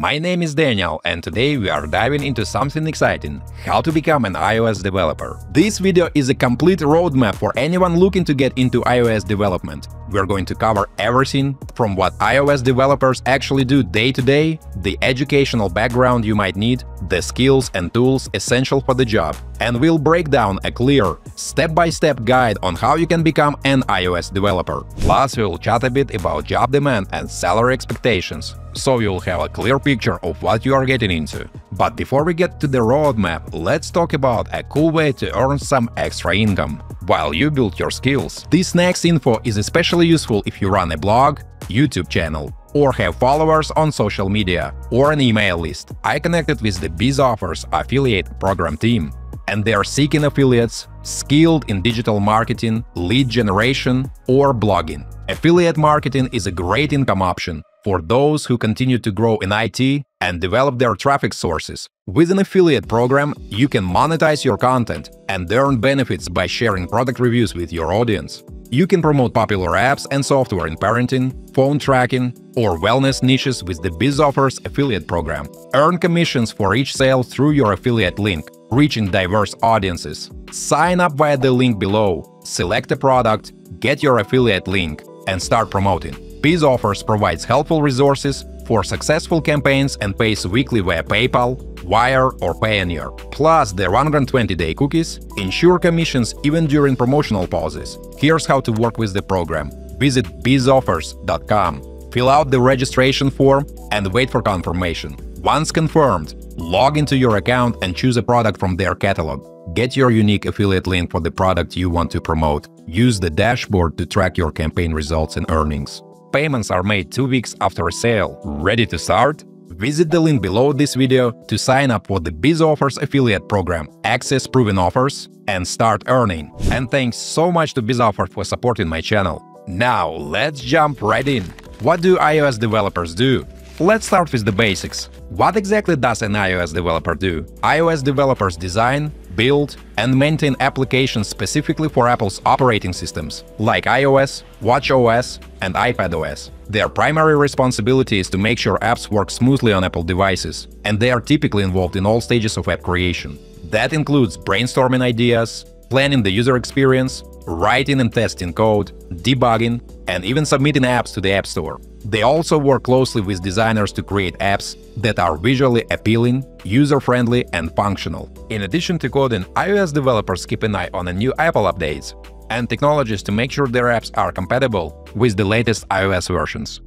My name is Daniel, and today we are diving into something exciting – how to become an iOS developer. This video is a complete roadmap for anyone looking to get into iOS development. We're going to cover everything from what iOS developers actually do day-to-day, the educational background you might need, the skills and tools essential for the job, and we'll break down a clear, step-by-step guide on how you can become an iOS developer. Plus, we'll chat a bit about job demand and salary expectations, so you'll have a clear picture of what you are getting into. But before we get to the roadmap, let's talk about a cool way to earn some extra income while you build your skills. This next info is especially useful if you run a blog, YouTube channel, or have followers on social media, or an email list. I connected with the BizOffers affiliate program team, and they are seeking affiliates skilled in digital marketing, lead generation, or blogging. Affiliate marketing is a great income option for those who continue to grow in IT and develop their traffic sources. With an affiliate program, you can monetize your content and earn benefits by sharing product reviews with your audience. You can promote popular apps and software in parenting, phone tracking, or wellness niches with the BizOffers affiliate program. Earn commissions for each sale through your affiliate link, reaching diverse audiences. Sign up via the link below, select a product, get your affiliate link, and start promoting. BizOffers provides helpful resources for successful campaigns and pays weekly via PayPal, Wire, or Payoneer. Plus, their 120-day cookies ensure commissions even during promotional pauses. Here's how to work with the program. Visit bizoffers.com, fill out the registration form, and wait for confirmation. Once confirmed, log into your account and choose a product from their catalog. Get your unique affiliate link for the product you want to promote. Use the dashboard to track your campaign results and earnings. Payments are made 2 weeks after a sale. Ready to start? Visit the link below this video to sign up for the BizOffers affiliate program, access proven offers, and start earning. And thanks so much to BizOffers for supporting my channel. Now let's jump right in. What do iOS developers do? Let's start with the basics. What exactly does an iOS developer do? iOS developers design, build, and maintain applications specifically for Apple's operating systems, like iOS, watchOS, and iPadOS. Their primary responsibility is to make sure apps work smoothly on Apple devices, and they are typically involved in all stages of app creation. That includes brainstorming ideas, planning the user experience, writing and testing code, debugging, and even submitting apps to the App Store. They also work closely with designers to create apps that are visually appealing, user-friendly, and functional. In addition to coding, iOS developers keep an eye on the new Apple updates and technologies to make sure their apps are compatible with the latest iOS versions.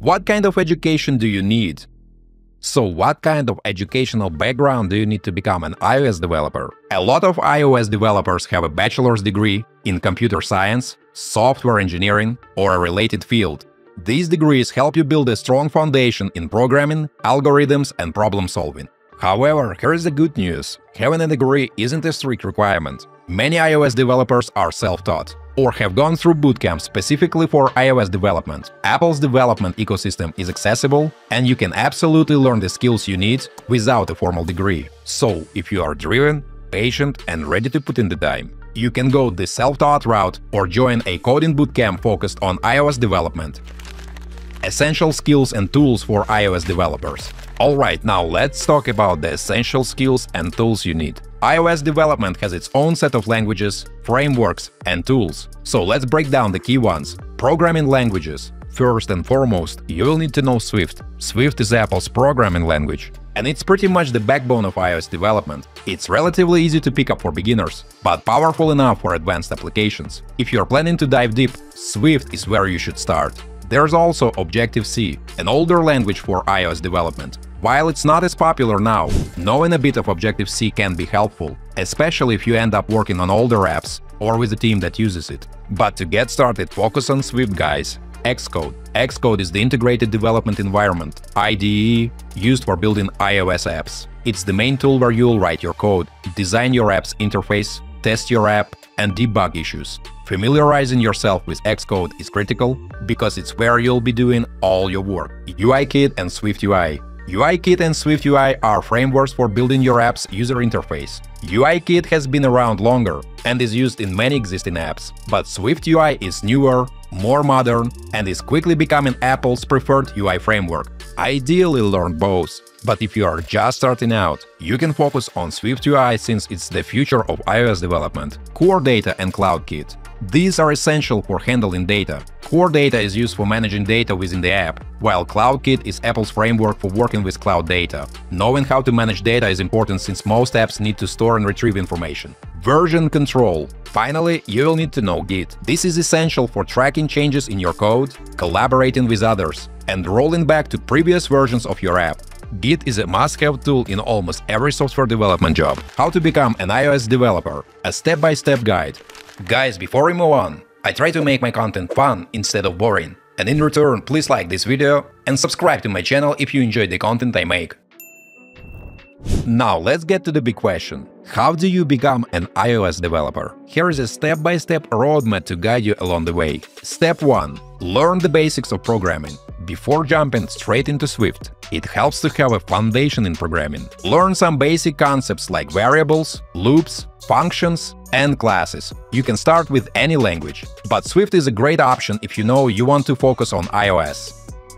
What kind of education do you need? So what kind of educational background do you need to become an iOS developer? A lot of iOS developers have a bachelor's degree in computer science, software engineering, or a related field. These degrees help you build a strong foundation in programming, algorithms, and problem solving. However, here is the good news. Having a degree isn't a strict requirement. Many iOS developers are self-taught or have gone through bootcamps specifically for iOS development. Apple's development ecosystem is accessible, and you can absolutely learn the skills you need without a formal degree. So, if you are driven, patient, and ready to put in the time, you can go the self-taught route or join a coding bootcamp focused on iOS development. Essential skills and tools for iOS developers. Alright, now let's talk about the essential skills and tools you need. iOS development has its own set of languages, frameworks, and tools. So let's break down the key ones. Programming languages. First and foremost, you will need to know Swift. Swift is Apple's programming language, and it's pretty much the backbone of iOS development. It's relatively easy to pick up for beginners, but powerful enough for advanced applications. If you're planning to dive deep, Swift is where you should start. There's also Objective-C, an older language for iOS development. While it's not as popular now, knowing a bit of Objective-C can be helpful, especially if you end up working on older apps or with a team that uses it. But to get started, focus on Swift, guys. Xcode. Xcode is the integrated development environment, IDE, used for building iOS apps. It's the main tool where you'll write your code, design your app's interface, test your app, and debug issues. Familiarizing yourself with Xcode is critical because it's where you'll be doing all your work. UIKit and SwiftUI. UIKit and SwiftUI are frameworks for building your app's user interface. UIKit has been around longer and is used in many existing apps, but SwiftUI is newer, more modern, and is quickly becoming Apple's preferred UI framework. Ideally learn both, but if you are just starting out, you can focus on SwiftUI since it's the future of iOS development. Core Data and CloudKit. These are essential for handling data. Core Data is used for managing data within the app, while CloudKit is Apple's framework for working with cloud data. Knowing how to manage data is important since most apps need to store and retrieve information. Version control. Finally, you will need to know Git. This is essential for tracking changes in your code, collaborating with others, and rolling back to previous versions of your app. Git is a must-have tool in almost every software development job. How to become an iOS developer. A step-by-step guide. Guys, before we move on, I try to make my content fun instead of boring, and in return, please like this video and subscribe to my channel if you enjoyed the content I make. Now let's get to the big question. How do you become an iOS developer? Here is a step-by-step roadmap to guide you along the way. Step 1. Learn the basics of programming. Before jumping straight into Swift, it helps to have a foundation in programming. Learn some basic concepts like variables, loops, functions, and classes. You can start with any language, but Swift is a great option if you know you want to focus on iOS.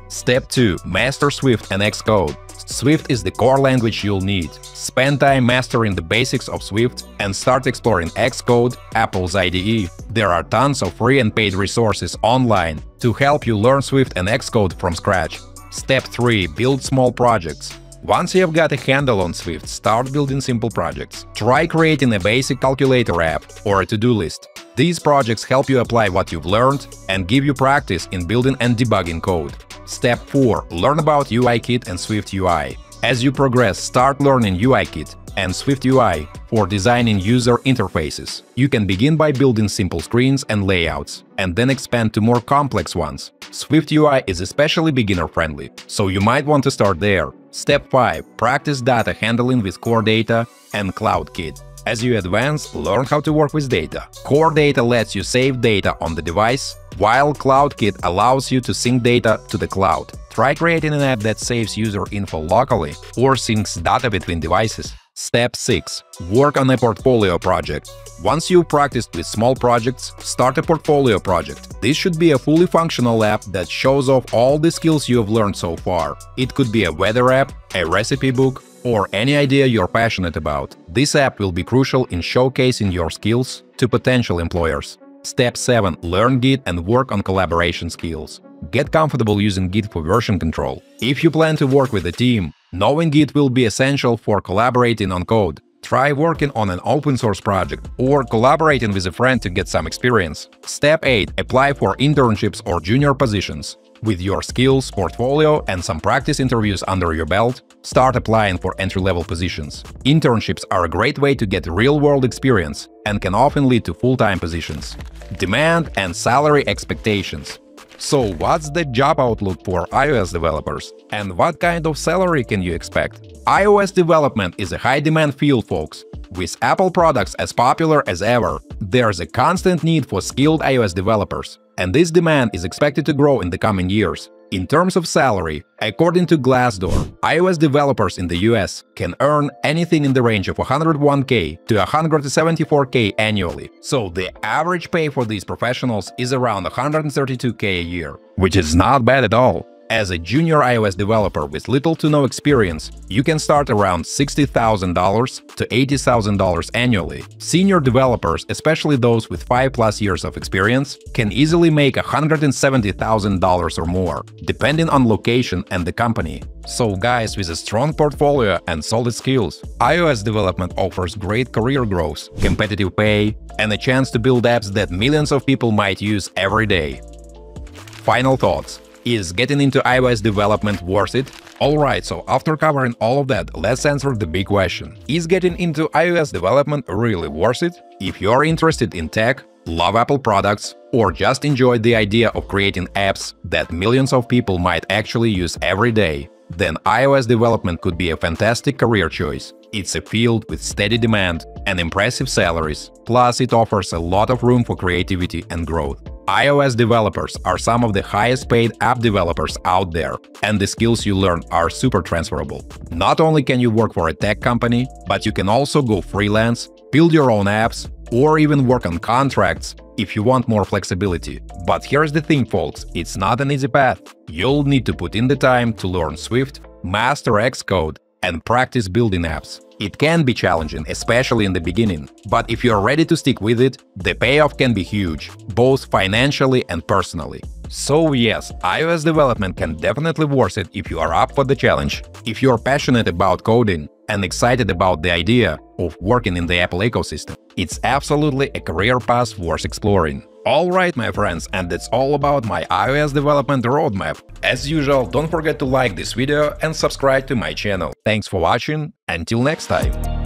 Step 2. Master Swift and Xcode. Swift is the core language you'll need. Spend time mastering the basics of Swift and start exploring Xcode, Apple's IDE. There are tons of free and paid resources online to help you learn Swift and Xcode from scratch. Step 3. Build small projects. Once you have got a handle on Swift, start building simple projects. Try creating a basic calculator app or a to-do list. These projects help you apply what you've learned and give you practice in building and debugging code. Step 4. Learn about UIKit and SwiftUI. As you progress, start learning UIKit and SwiftUI for designing user interfaces. You can begin by building simple screens and layouts, and then expand to more complex ones. SwiftUI is especially beginner-friendly, so you might want to start there. Step 5. Practice data handling with Core Data and CloudKit. As you advance, learn how to work with data. Core Data lets you save data on the device, while CloudKit allows you to sync data to the cloud. Try creating an app that saves user info locally or syncs data between devices. Step 6. Work on a portfolio project. Once you've practiced with small projects, start a portfolio project. This should be a fully functional app that shows off all the skills you've learned so far. It could be a weather app, a recipe book, or any idea you're passionate about. This app will be crucial in showcasing your skills to potential employers. Step 7. Learn Git and work on collaboration skills. Get comfortable using Git for version control. If you plan to work with a team, knowing Git will be essential for collaborating on code. Try working on an open-source project or collaborating with a friend to get some experience. Step 8. Apply for internships or junior positions. With your skills, portfolio, and some practice interviews under your belt, start applying for entry-level positions. Internships are a great way to get real-world experience and can often lead to full-time positions. Demand and salary expectations. So, what's the job outlook for iOS developers? And what kind of salary can you expect? iOS development is a high-demand field, folks. With Apple products as popular as ever, there's a constant need for skilled iOS developers. And this demand is expected to grow in the coming years. In terms of salary, according to Glassdoor, iOS developers in the US can earn anything in the range of $101K to $174K annually. So the average pay for these professionals is around $132K a year, which is not bad at all. As a junior iOS developer with little to no experience, you can start around $60,000 to $80,000 annually. Senior developers, especially those with 5+ years of experience, can easily make $170,000 or more, depending on location and the company. So guys, with a strong portfolio and solid skills, iOS development offers great career growth, competitive pay, and a chance to build apps that millions of people might use every day. Final thoughts. Is getting into iOS development worth it? Alright, so after covering all of that, let's answer the big question. Is getting into iOS development really worth it? If you're interested in tech, love Apple products, or just enjoy the idea of creating apps that millions of people might actually use every day, then iOS development could be a fantastic career choice. It's a field with steady demand and impressive salaries, plus it offers a lot of room for creativity and growth. iOS developers are some of the highest-paid app developers out there, and the skills you learn are super transferable. Not only can you work for a tech company, but you can also go freelance, build your own apps, or even work on contracts if you want more flexibility. But here's the thing, folks, it's not an easy path. You'll need to put in the time to learn Swift, master Xcode, and practice building apps. It can be challenging, especially in the beginning, but if you're ready to stick with it, the payoff can be huge, both financially and personally. So yes, iOS development can definitely be worth it if you are up for the challenge. If you're passionate about coding and excited about the idea of working in the Apple ecosystem, it's absolutely a career path worth exploring. Alright, my friends, and that's all about my iOS development roadmap. As usual, don't forget to like this video and subscribe to my channel. Thanks for watching, until next time!